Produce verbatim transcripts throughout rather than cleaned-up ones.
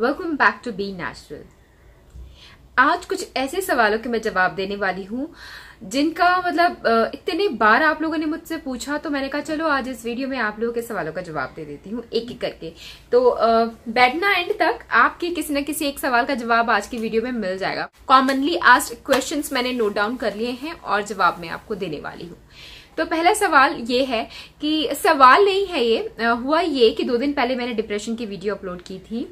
Welcome back to be natural. आज कुछ ऐसे सवालों के मैं जवाब देने वाली हूँ जिनका मतलब इतने बार आप लोगों ने मुझसे पूछा, तो मैंने कहा चलो आज इस वीडियो में आप लोगों के सवालों का जवाब दे देती हूँ एक एक करके। तो बैठना एंड तक आपके किसी न किसी एक सवाल का जवाब आज की वीडियो में मिल जाएगा। कॉमनली आस्क्ड क्वेश्चंस मैंने नोट डाउन कर लिए हैं और जवाब मैं आपको देने वाली हूँ। तो पहला सवाल ये है कि सवाल नहीं है ये, हुआ ये कि दो दिन पहले मैंने डिप्रेशन की वीडियो अपलोड की थी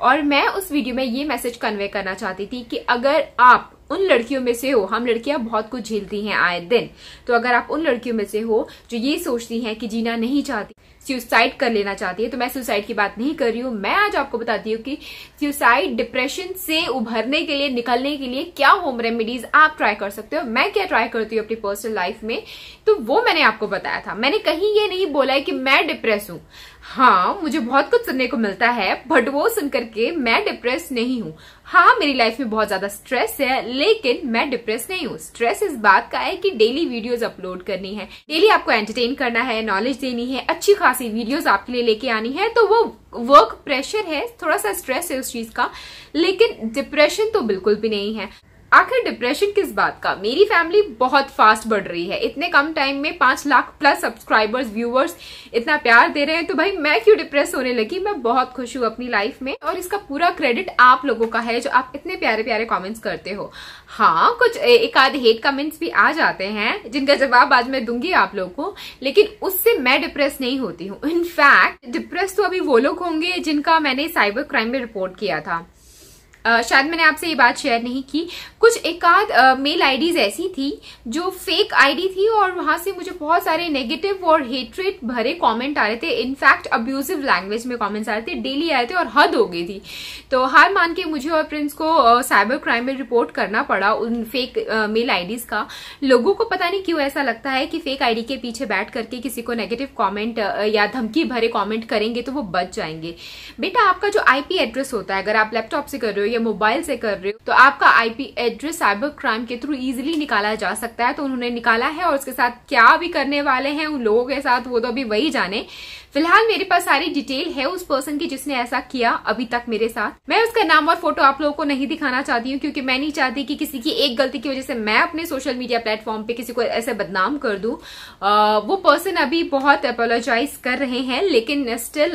और मैं उस वीडियो में ये मैसेज कन्वे करना चाहती थी कि अगर आप उन लड़कियों में से हो, हम लड़कियां बहुत कुछ झेलती हैं आए दिन, तो अगर आप उन लड़कियों में से हो जो ये सोचती हैं कि जीना नहीं चाहती, सुसाइड कर लेना चाहती है, तो मैं सुसाइड की बात नहीं कर रही हूँ। मैं आज आपको बताती हूँ कि सुसाइड डिप्रेशन से उभरने के लिए, निकलने के लिए क्या होम रेमेडीज आप ट्राई कर सकते हो, मैं क्या ट्राई करती हूँ अपनी पर्सनल लाइफ में, तो वो मैंने आपको बताया था। मैंने कहीं ये नहीं बोला है कि मैं डिप्रेस हूँ। हाँ, मुझे बहुत कुछ सुनने को मिलता है, बट वो सुन करके मैं डिप्रेस नहीं हूँ। हाँ, मेरी लाइफ में बहुत ज्यादा स्ट्रेस है, लेकिन मैं डिप्रेस नहीं हूँ। स्ट्रेस इस बात का है कि डेली वीडियोस अपलोड करनी है, डेली आपको एंटरटेन करना है, नॉलेज देनी है, अच्छी खासी वीडियोस आपके लिए लेके आनी है, तो वो वर्क प्रेशर है, थोड़ा सा स्ट्रेस है उस चीज का, लेकिन डिप्रेशन तो बिल्कुल भी नहीं है। आखिर डिप्रेशन किस बात का? मेरी फैमिली बहुत फास्ट बढ़ रही है, इतने कम टाइम में पांच लाख प्लस सब्सक्राइबर्स, व्यूअर्स इतना प्यार दे रहे हैं, तो भाई मैं क्यों डिप्रेस होने लगी? मैं बहुत खुश हूँ अपनी लाइफ में और इसका पूरा क्रेडिट आप लोगों का है जो आप इतने प्यारे प्यारे कमेंट्स करते हो। हाँ, कुछ एक आध हेट कमेंट्स भी आ जाते हैं जिनका जवाब आज मैं दूंगी आप लोगों को, लेकिन उससे मैं डिप्रेस नहीं होती हूँ। इनफैक्ट डिप्रेस तो अभी वो लोग होंगे जिनका मैंने साइबर क्राइम में रिपोर्ट किया था। Uh, शायद मैंने आपसे ये बात शेयर नहीं की। कुछ एकाध uh, मेल आईडीज ऐसी थी जो फेक आईडी थी और वहां से मुझे बहुत सारे नेगेटिव और हेट्रेट भरे कमेंट आ रहे थे। इनफैक्ट अब्यूजिव लैंग्वेज में कमेंट्स आ रहे थे, डेली आ रहे थे और हद हो गई थी। तो हार मान के मुझे और प्रिंस को साइबर uh, क्राइम में रिपोर्ट करना पड़ा उन फेक मेल uh, आईडीज का। लोगों को पता नहीं क्यों ऐसा लगता है कि फेक आईडी के पीछे बैठ करके किसी को नेगेटिव कॉमेंट uh, या धमकी भरे कॉमेंट करेंगे तो वो बच जाएंगे। बेटा, आपका जो आईपी एड्रेस होता है, अगर आप लैपटॉप से कर रहे हो या मोबाइल से कर रहे हो, तो आपका आईपी एड्रेस साइबर क्राइम के थ्रू इजीली निकाला जा सकता है। तो उन्होंने निकाला है और उसके साथ क्या भी करने वाले हैं उन लोगों के साथ, वो तो अभी वही जाने। फिलहाल मेरे पास सारी डिटेल है उस पर्सन की जिसने ऐसा किया अभी तक मेरे साथ। मैं उसका नाम और फोटो आप लोगों को नहीं दिखाना चाहती हूँ क्योंकि मैं नहीं चाहती कि किसी की एक गलती की वजह से मैं अपने सोशल मीडिया प्लेटफॉर्म पे किसी को ऐसे बदनाम कर दूं। वो पर्सन अभी बहुत अपोलोजाइज कर रहे हैं, लेकिन स्टिल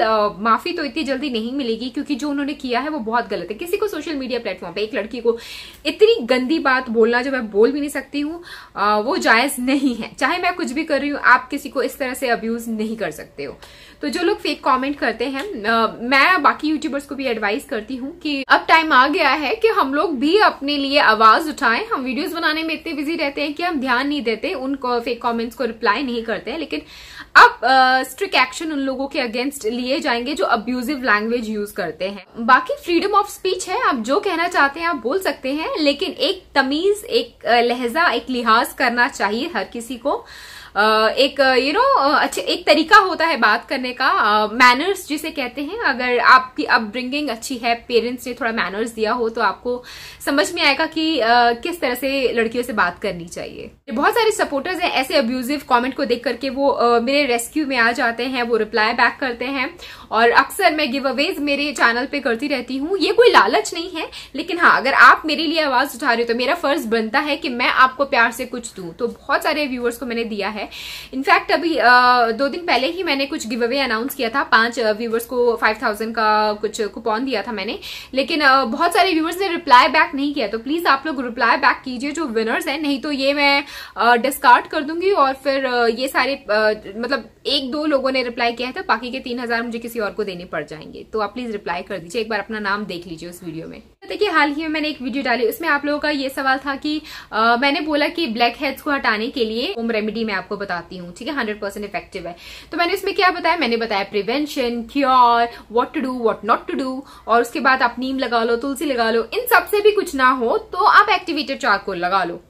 माफी तो इतनी जल्दी नहीं मिलेगी क्योंकि जो उन्होंने किया है वो बहुत गलत है। किसी को सोशल मीडिया प्लेटफॉर्म पे एक लड़की को इतनी गंदी बात बोलना जो मैं बोल भी नहीं सकती हूँ, वो जायज नहीं है। चाहे मैं कुछ भी कर रही हूँ, आप किसी को इस तरह से अब्यूज नहीं कर सकते हो। तो जो लोग फेक कमेंट करते हैं, आ, मैं बाकी यूट्यूबर्स को भी एडवाइस करती हूँ कि अब टाइम आ गया है कि हम लोग भी अपने लिए आवाज उठाएं। हम वीडियोस बनाने में इतने बिजी रहते हैं कि हम ध्यान नहीं देते, उन फेक कमेंट्स को रिप्लाई नहीं करते हैं, लेकिन अब स्ट्रिक्ट एक्शन उन लोगों के अगेंस्ट लिए जाएंगे जो अब्यूजिव लैंग्वेज यूज करते हैं। बाकी फ्रीडम ऑफ स्पीच है, आप जो कहना चाहते हैं आप बोल सकते हैं, लेकिन एक तमीज, एक लहजा, एक लिहाज करना चाहिए हर किसी को। Uh, एक यू नो अच्छे एक तरीका होता है बात करने का, मैनर्स uh, जिसे कहते हैं। अगर आपकी अपब्रिंगिंग अच्छी है, पेरेंट्स ने थोड़ा मैनर्स दिया हो, तो आपको समझ में आएगा कि uh, किस तरह से लड़कियों से बात करनी चाहिए। बहुत सारे सपोर्टर्स हैं ऐसे अब्यूजिव कमेंट को देख करके, वो uh, मेरे रेस्क्यू में आ जाते हैं, वो रिप्लाई बैक करते हैं और अक्सर मैं गिव अवेज मेरे चैनल पे करती रहती हूँ। ये कोई लालच नहीं है, लेकिन हाँ, अगर आप मेरे लिए आवाज उठा रहे हो तो मेरा फर्ज बनता है कि मैं आपको प्यार से कुछ दूं। तो बहुत सारे व्यूअर्स को मैंने दिया है। इनफैक्ट अभी आ, दो दिन पहले ही मैंने कुछ गिव अवे अनाउंस किया था, पांच व्यूवर्स को फाइव थाउजेंड का कुछ कूपन दिया था मैंने, लेकिन आ, बहुत सारे व्यूवर्स ने रिप्लाई बैक नहीं किया। तो प्लीज आप लोग रिप्लाई बैक कीजिए जो विनर्स हैं, नहीं तो ये मैं डिस्कार्ड कर दूंगी और फिर आ, ये सारे आ, मतलब एक दो लोगों ने रिप्लाई किया है तो बाकी के तीन हजार मुझे किसी और को देने पड़ जाएंगे। तो आप प्लीज रिप्लाई कर दीजिए, एक बार अपना नाम देख लीजिए उस वीडियो में। देखिए, हाल ही में मैंने एक वीडियो डाली, उसमें आप लोगों का ये सवाल था कि आ, मैंने बोला कि ब्लैक हेड्स को हटाने के लिए होम रेमेडी मैं आपको बताती हूँ, ठीक है, हंड्रेड परसेंट इफेक्टिव है। तो मैंने इसमें क्या बताया? मैंने बताया prevention, cure, what to do, what not to do, और उसके बाद आप नीम लगा लो, तुलसी लगा लो। इन सबसे भी कुछ ना हो तो आप एक्टिवेटेड चारकोल लगा लो।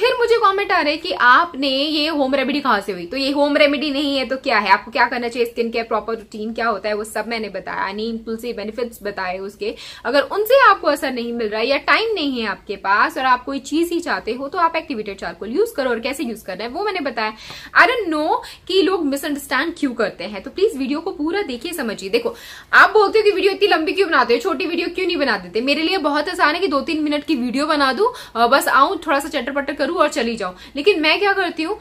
फिर मुझे कमेंट आ रहे हैं कि आपने ये होम रेमेडी कहाँ से हुई, तो ये होम रेमेडी नहीं है तो क्या है, आपको क्या करना चाहिए, स्किन केयर प्रॉपर रूटीन क्या होता है वो सब मैंने बताया, नींदफुल से बेनिफिट्स बताए उसके। अगर उनसे आपको असर नहीं मिल रहा है या टाइम नहीं है आपके पास और आप कोई चीज ही चाहते हो तो आप एक्टिवेटेड चारकोल यूज करो और कैसे यूज करना है वो मैंने बताया। आई डोंट नो कि लोग मिसअंडरस्टैंड क्यों करते हैं, तो प्लीज वीडियो को पूरा देखिए समझिए। देखो आप बोलते हो कि वीडियो इतनी लंबी क्यों बनाते हो, छोटी वीडियो क्यों नहीं बना देते, मेरे लिए बहुत आसान है कि दो तीन मिनट की वीडियो बना दूं, बस आऊं थोड़ा सा चटर पटर करूं और चली जाऊं। लेकिन मैं क्या करती हूँ,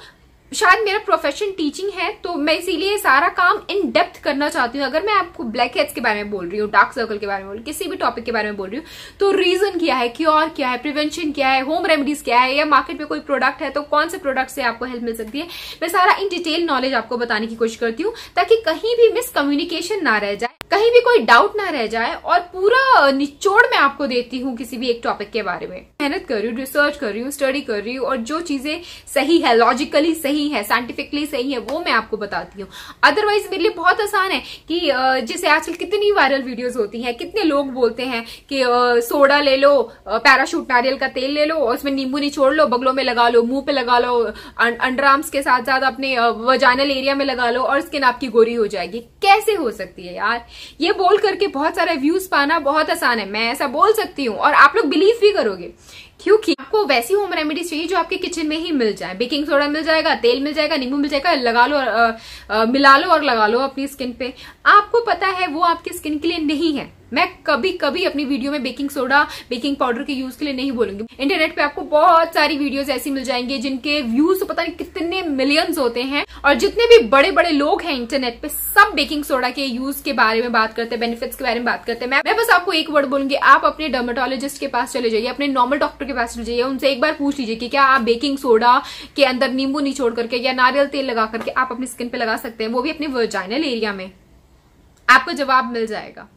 शायद मेरा प्रोफेशन टीचिंग है तो मैं इसीलिए सारा काम इन डेप्थ करना चाहती हूँ। अगर मैं आपको ब्लैक हेड्स के बारे में बोल रही हूँ, डार्क सर्कल के बारे में बोल रही हूँ, किसी भी टॉपिक के बारे में बोल रही हूँ, तो रीजन क्या है, क्योर क्या है, प्रिवेंशन क्या है, होम रेमेडीज क्या है, या मार्केट में कोई प्रोडक्ट है तो कौन से प्रोडक्ट से आपको हेल्प मिल सकती है, मैं सारा इन डिटेल नॉलेज आपको बताने की कोशिश करती हूँ ताकि कहीं भी मिसकम्युनिकेशन ना रह जाए, कहीं भी कोई डाउट ना रह जाए, और पूरा निचोड़ मैं आपको देती हूँ किसी भी एक टॉपिक के बारे में। मेहनत कर रही हूँ, रिसर्च कर रही हूँ, स्टडी कर रही हूँ, और जो चीजें सही है, लॉजिकली सही है, साइंटिफिकली सही है, वो मैं आपको बताती हूँ। अदरवाइज मेरे लिए बहुत आसान है कि जैसे आजकल कितनी वायरल वीडियोस होती हैं, कितने लोग बोलते हैं कि सोडा ले लो, पैराशूट नारियल का तेल ले लो, उसमें नींबू निचोड़ लो, बगलों में लगा लो, मुंह पे लगा लो, अंडर आर्म्स के साथ साथ अपने वजाइनल एरिया में लगा लो और स्किन आपकी गोरी हो जाएगी। कैसे हो सकती है यार, ये बोल करके बहुत सारे व्यूज पाना बहुत आसान है, मैं ऐसा बोल सकती हूँ और आप लोग बिलीव भी करोगे, क्योंकि आपको वैसी होम रेमेडीज चाहिए जो आपके किचन में ही मिल जाए। बेकिंग सोडा मिल जाएगा, तेल मिल जाएगा, नींबू मिल जाएगा, लगा लो, आ, आ, मिला लो और लगा लो अपनी स्किन पे। आपको पता है वो आपकी स्किन के लिए नहीं है। मैं कभी कभी अपनी वीडियो में बेकिंग सोडा, बेकिंग पाउडर के यूज के लिए नहीं बोलूंगी। इंटरनेट पे आपको बहुत सारी वीडियोस ऐसी मिल जाएंगी जिनके व्यूज पता नहीं कितने मिलियंस होते हैं, और जितने भी बड़े बड़े लोग हैं इंटरनेट पे सब बेकिंग सोडा के यूज के बारे में बात करते हैं, बेनिफिट्स के बारे में बात करते हैं। मैं, मैं बस आपको एक वर्ड बोलूंगी, आप अपने डर्मेटोलॉजिस्ट के पास चले जाइए, अपने नॉर्मल डॉक्टर के पास चले जाइए, उनसे एक बार पूछ लीजिए कि क्या आप बेकिंग सोडा के अंदर नींबू निचोड़ करके या नारियल तेल लगा करके आप अपनी स्किन पे लगा सकते हैं, वो भी अपने वर्जाइनल एरिया में। आपको जवाब मिल जाएगा,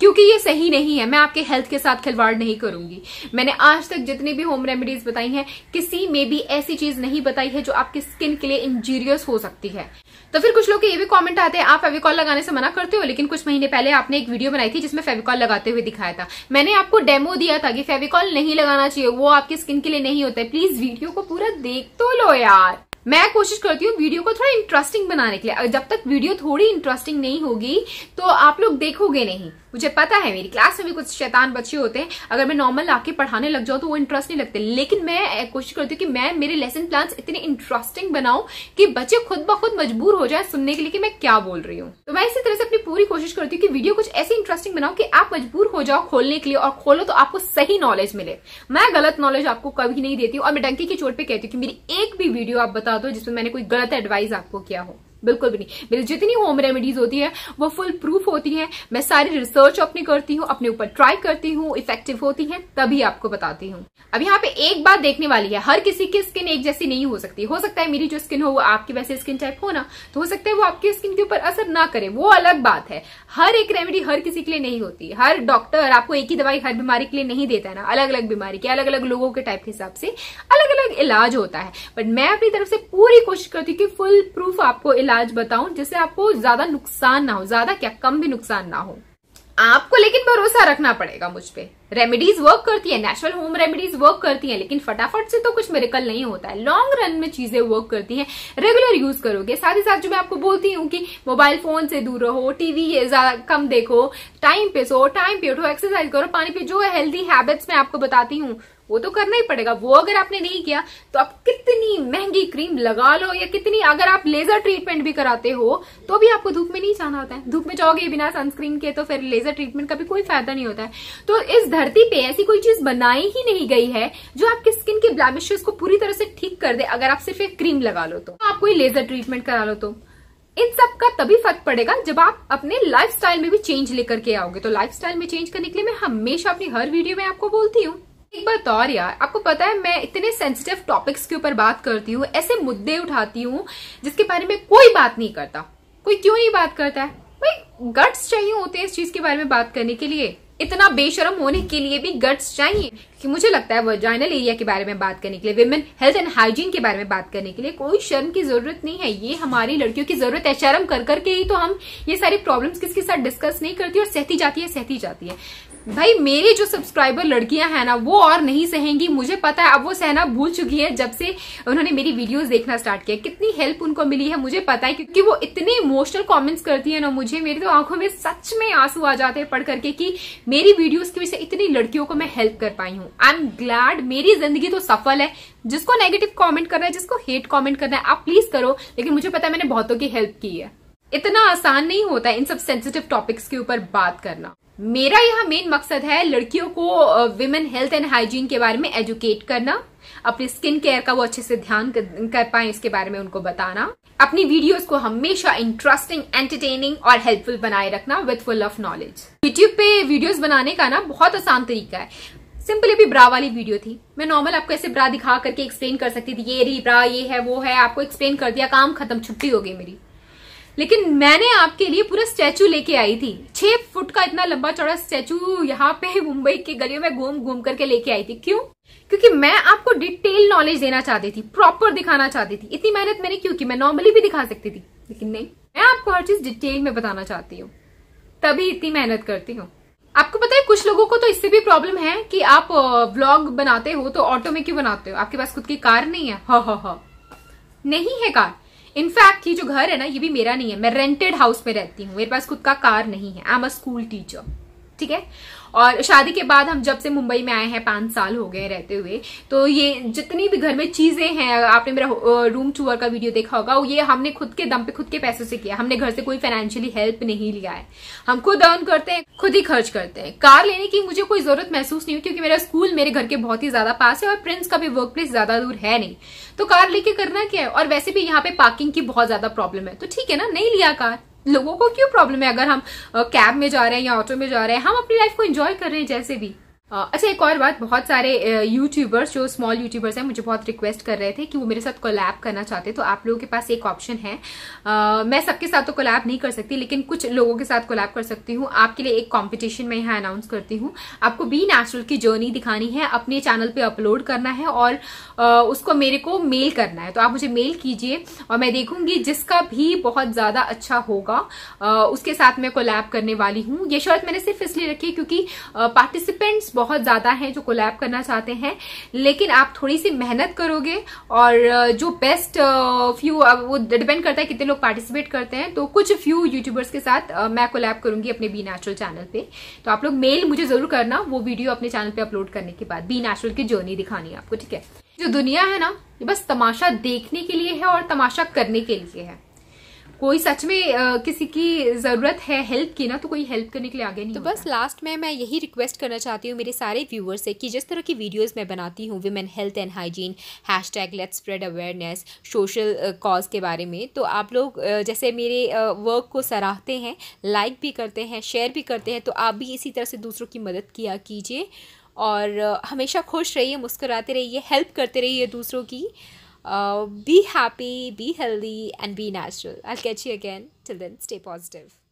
क्योंकि ये सही नहीं है। मैं आपके हेल्थ के साथ खिलवाड़ नहीं करूंगी। मैंने आज तक जितनी भी होम रेमेडीज बताई हैं, किसी में भी ऐसी चीज नहीं बताई है जो आपकी स्किन के लिए इंजीरियस हो सकती है। तो फिर कुछ लोग के ये भी कमेंट आते हैं, आप फेविकॉल लगाने से मना करते हो, लेकिन कुछ महीने पहले आपने एक वीडियो बनाई थी जिसमें फेविकॉल लगाते हुए दिखाया था, मैंने आपको डेमो दिया था कि फेविकॉल नहीं लगाना चाहिए, वो आपकी स्किन के लिए नहीं होता है। प्लीज वीडियो को पूरा देख तो लो यार। मैं कोशिश करती हूँ वीडियो को थोड़ा इंटरेस्टिंग बनाने के लिए, जब तक वीडियो थोड़ी इंटरेस्टिंग नहीं होगी तो आप लोग देखोगे नहीं। मुझे पता है मेरी क्लास में भी कुछ शैतान बच्चे होते हैं, अगर मैं नॉर्मल आके पढ़ाने लग जाऊं तो वो इंटरेस्ट नहीं लगते, लेकिन मैं कोशिश करती हूँ कि मैं मेरे लेसन प्लान्स इतने इंटरेस्टिंग बनाऊं कि बच्चे खुद ब खुद मजबूर हो जाए सुनने के लिए कि मैं क्या बोल रही हूँ। तो मैं इसी तरह से अपनी पूरी कोशिश करती हूँ कि वीडियो कुछ ऐसी इंटरेस्टिंग बनाऊं कि आप मजबूर हो जाओ खोलने के लिए, और खोलो तो आपको सही नॉलेज मिले। मैं गलत नॉलेज आपको कभी नहीं देती हूँ, और मैं डंकी की चोट पे कहती हूँ कि मेरी एक भी वीडियो आप बता दो जिसमें मैंने कोई गलत एडवाइस आपको किया हो, बिल्कुल भी नहीं। मेरी जितनी होम रेमेडीज होती है वो फुल प्रूफ होती है, मैं सारी रिसर्च अपनी करती हूँ, अपने ऊपर ट्राई करती हूँ, इफेक्टिव होती है तभी आपको बताती हूँ। अब यहाँ पे एक बात देखने वाली है, हर किसी की स्किन एक जैसी नहीं हो सकती। हो सकता है मेरी जो स्किन हो वो आपकी वैसे स्किन टाइप हो ना, तो हो सकता है वो आपकी स्किन के ऊपर असर ना करे, वो अलग बात है। हर एक रेमेडी हर किसी के लिए नहीं होती, हर डॉक्टर आपको एक ही दवाई हर बीमारी के लिए नहीं देता है ना, अलग अलग बीमारी के अलग अलग लोगों के टाइप के हिसाब से अलग अलग इलाज होता है। बट मैं अपनी तरफ से पूरी कोशिश करती हूँ कि फुल प्रूफ आपको इलाज बताऊं जिससे आपको ज्यादा नुकसान ना हो, ज्यादा क्या कम भी नुकसान ना हो आपको। लेकिन भरोसा रखना पड़ेगा मुझ पे, रेमेडीज वर्क करती है, नेचुरल होम रेमेडीज वर्क करती है, लेकिन फटाफट से तो कुछ मिरेकल नहीं होता है। लॉन्ग रन में चीजें वर्क करती हैं, रेगुलर यूज करोगे। साथ ही साथ जो मैं आपको बोलती हूँ कि मोबाइल फोन से दूर रहो, टीवी कम देखो, टाइम पे सो, टाइम पे उठो, एक्सरसाइज करो, पानी पियो, जो हेल्दी हैबिट्स मैं आपको बताती हूँ वो तो करना ही पड़ेगा। वो अगर आपने नहीं किया तो आप कितनी महंगी क्रीम लगा लो या कितनी, अगर आप लेजर ट्रीटमेंट भी कराते हो तो भी आपको धूप में नहीं जाना होता है, धूप में जाओगे बिना सनस्क्रीन के तो फिर लेजर ट्रीटमेंट का भी कोई फायदा नहीं होता है। तो इस धरती पे ऐसी कोई चीज बनाई ही नहीं गई है जो आपकी स्किन के ब्लैमिशेस को पूरी तरह से ठीक कर दे, अगर आप सिर्फ एक क्रीम लगा लो तो, तो आप कोई लेजर ट्रीटमेंट करा लो तो। इन सब का तभी फर्क पड़ेगा जब आप अपने लाइफस्टाइल में भी चेंज लेकर के आओगे। तो लाइफस्टाइल में चेंज करने के लिए मैं हमेशा अपनी हर वीडियो में आपको बोलती हूँ। एक बात और यार, आपको पता है मैं इतने सेंसिटिव टॉपिक्स के ऊपर बात करती हूँ, ऐसे मुद्दे उठाती हूँ जिसके बारे में कोई बात नहीं करता। कोई क्यों नहीं बात करता है भाई? गट्स चाहिए होते हैं इस चीज के बारे में बात करने के लिए, इतना बेशर्म होने के लिए भी गट्स चाहिए। कि मुझे लगता है वर्जाइनल एरिया के बारे में बात करने के लिए, विमेन हेल्थ एंड हाइजीन के बारे में बात करने के लिए कोई शर्म की जरूरत नहीं है। ये हमारी लड़कियों की जरूरत है, शर्म कर करके ही तो हम ये सारी प्रॉब्लम्स किसके साथ डिस्कस नहीं करती और सहती जाती है सहती जाती है। भाई मेरे जो सब्सक्राइबर लड़कियां हैं ना वो और नहीं सहेंगी, मुझे पता है। अब वो सहना भूल चुकी है जब से उन्होंने मेरी वीडियोस देखना स्टार्ट किया, कितनी हेल्प उनको मिली है मुझे पता है, क्योंकि वो इतने इमोशनल कमेंट्स करती है ना, मुझे मेरी तो आंखों में सच में आंसू आ जाते हैं पढ़ करके कि मेरी वीडियोस की वजह से इतनी लड़कियों को मैं हेल्प कर पाई हूँ। आई एम ग्लैड, मेरी जिंदगी तो सफल है। जिसको नेगेटिव कॉमेंट करना है, जिसको हेट कॉमेंट करना है, आप प्लीज करो, लेकिन मुझे पता है मैंने बहुतों की हेल्प की है। इतना आसान नहीं होता है इन सब सेंसिटिव टॉपिक्स के ऊपर बात करना। मेरा यहाँ मेन मकसद है लड़कियों को विमेन हेल्थ एंड हाइजीन के बारे में एजुकेट करना, अपनी स्किन केयर का वो अच्छे से ध्यान कर पाए इसके बारे में उनको बताना, अपनी वीडियोस को हमेशा इंटरेस्टिंग, एंटरटेनिंग और हेल्पफुल बनाए रखना with full of knowledge. YouTube पे वीडियोस बनाने का ना बहुत आसान तरीका है। सिंपली भी ब्रा वाली वीडियो थी, मैं नॉर्मल आपको ऐसे ब्रा दिखा करके एक्सप्लेन कर सकती थी, ये रही ब्रा, ये है वो है, आपको एक्सप्लेन कर दिया, काम खत्म, छुट्टी हो गई मेरी। लेकिन मैंने आपके लिए पूरा स्टैचू लेके आई थी, छह फुट का इतना लंबा चौड़ा स्टैचू यहाँ पे मुंबई के गलियों में घूम घूम करके लेके आई थी। क्यों? क्योंकि मैं आपको डिटेल नॉलेज देना चाहती थी, प्रॉपर दिखाना चाहती थी। इतनी मेहनत मैंने क्यों की? मैं नॉर्मली भी दिखा सकती थी, लेकिन नहीं, मैं आपको हर चीज डिटेल में बताना चाहती हूँ, तभी इतनी मेहनत करती हूँ। आपको पता है कुछ लोगों को तो इससे भी प्रॉब्लम है कि आप व्लॉग बनाते हो तो ऑटो में क्यों बनाते हो, आपके पास खुद की कार नहीं है। हा हा हा, नहीं है कार। इनफैक्ट ये जो घर है ना ये भी मेरा नहीं है, मैं रेंटेड हाउस में रहती हूँ, मेरे पास खुद का कार नहीं है। I am a school teacher, ठीक है। और शादी के बाद हम जब से मुंबई में आए हैं पांच साल हो गए रहते हुए, तो ये जितनी भी घर में चीजें हैं, आपने मेरा रूम टूर का वीडियो देखा होगा, ये हमने खुद के दम पे खुद के पैसों से किया। हमने घर से कोई फाइनेंशियली हेल्प नहीं लिया है, हम खुद अर्न करते हैं, खुद ही खर्च करते हैं। कार लेने की मुझे कोई जरूरत महसूस नहीं हुई क्योंकि मेरा स्कूल मेरे घर के बहुत ही ज्यादा पास है और प्रिंस का भी वर्क प्लेस ज्यादा दूर है नहीं, तो कार लेके करना क्या है। और वैसे भी यहाँ पे पार्किंग की बहुत ज्यादा प्रॉब्लम है, तो ठीक है ना, नहीं लिया कार। लोगों को क्यों प्रॉब्लम है? अगर हम कैब में जा रहे हैं या ऑटो में जा रहे हैं, हम अपनी लाइफ को एंजॉय कर रहे हैं जैसे भी। अच्छा, एक और बात, बहुत सारे यूट्यूबर्स जो स्मॉल यूट्यूबर्स हैं मुझे बहुत रिक्वेस्ट कर रहे थे कि वो मेरे साथ कोलैब करना चाहते, तो आप लोगों के पास एक ऑप्शन है। आ, मैं सबके साथ तो कोलैब नहीं कर सकती, लेकिन कुछ लोगों के साथ कोलैब कर सकती हूँ। आपके लिए एक कॉम्पिटिशन मैं यहाँ अनाउंस करती हूँ, आपको बी नेचुरल की जर्नी दिखानी है, अपने चैनल पर अपलोड करना है और आ, उसको मेरे को मेल करना है। तो आप मुझे मेल कीजिए और मैं देखूंगी, जिसका भी बहुत ज़्यादा अच्छा होगा आ, उसके साथ मैं कोलैब करने वाली हूँ। ये शर्त मैंने सिर्फ इसलिए रखी क्योंकि पार्टिसिपेंट्स बहुत ज्यादा हैं जो कोलैब करना चाहते हैं, लेकिन आप थोड़ी सी मेहनत करोगे और जो बेस्ट फ्यू, वो डिपेंड करता है कितने लोग पार्टिसिपेट करते हैं, तो कुछ फ्यू यूट्यूबर्स के साथ मैं कोलैब करूंगी अपने बी नेचुरल चैनल पे। तो आप लोग मेल मुझे जरूर करना, वो वीडियो अपने चैनल पे अपलोड करने के बाद बी नेचुरल की जर्नी दिखानी है आपको, ठीक है। जो दुनिया है ना ये बस तमाशा देखने के लिए है और तमाशा करने के लिए है। कोई सच में आ, किसी की ज़रूरत है हेल्प की ना, तो कोई हेल्प करने के लिए आगे नहीं। तो बस लास्ट में मैं यही रिक्वेस्ट करना चाहती हूँ मेरे सारे व्यूअर्स से कि जिस तरह की वीडियोस मैं बनाती हूँ women health and hygiene, hashtag let's spread awareness, social cause के बारे में, तो आप लोग uh, जैसे मेरे वर्क uh, को सराहते हैं, लाइक like भी करते हैं, शेयर भी करते हैं, तो आप भी इसी तरह से दूसरों की मदद किया कीजिए और uh, हमेशा खुश रहिए, मुस्कुराते रहिए, हेल्प करते रहिए दूसरों की। Uh, be happy, be healthy, and be natural. I'll catch you again. Till then, stay positive.